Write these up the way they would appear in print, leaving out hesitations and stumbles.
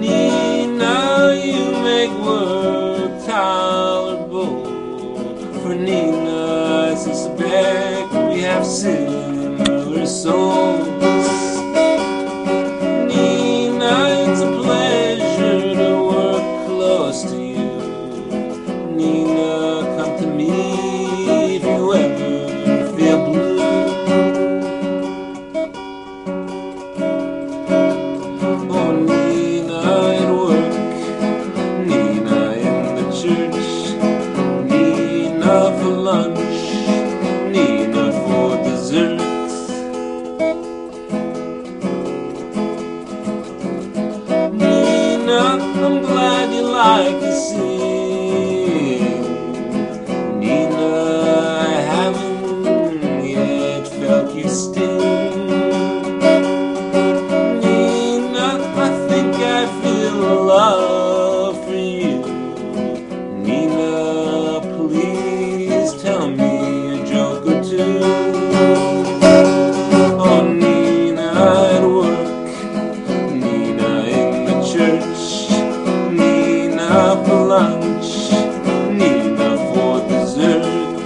Nina, you make work tolerable. For Nina, I suspect we have similar souls. Nina, it's a pleasure to work close to you. Nina, come to me if you ever feel blue. I'm glad you like to sing, Nina. I haven't yet felt you sting, Nina. I think I feel a love for you, Nina. Please tell me a joke or two. Oh, Nina at work, Nina in the church, Nina for lunch, Nina for dessert.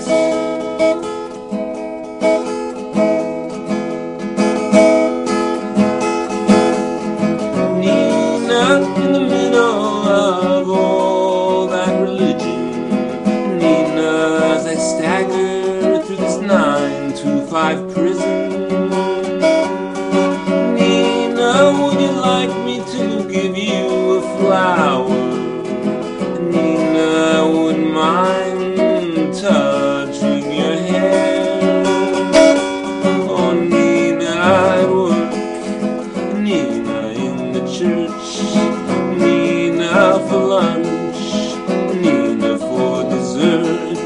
Nina in the middle of all that religion, Nina as I stagger through this 9-to-5 prison. Nina, would you like me to give you a flower? Nina in the church, Nina for lunch, Nina for dessert.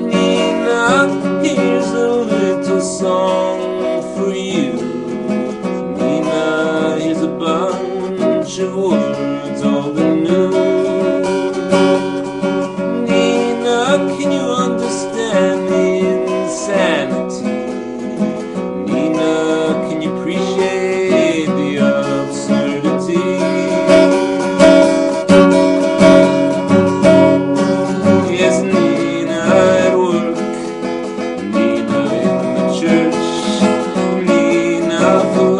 Nina, here's a little song for you. Nina, here's a bunch of words all anew. Can you understand the insanity? Nina, can you appreciate the absurdity? Yes, Nina at work, Nina in the church, Nina for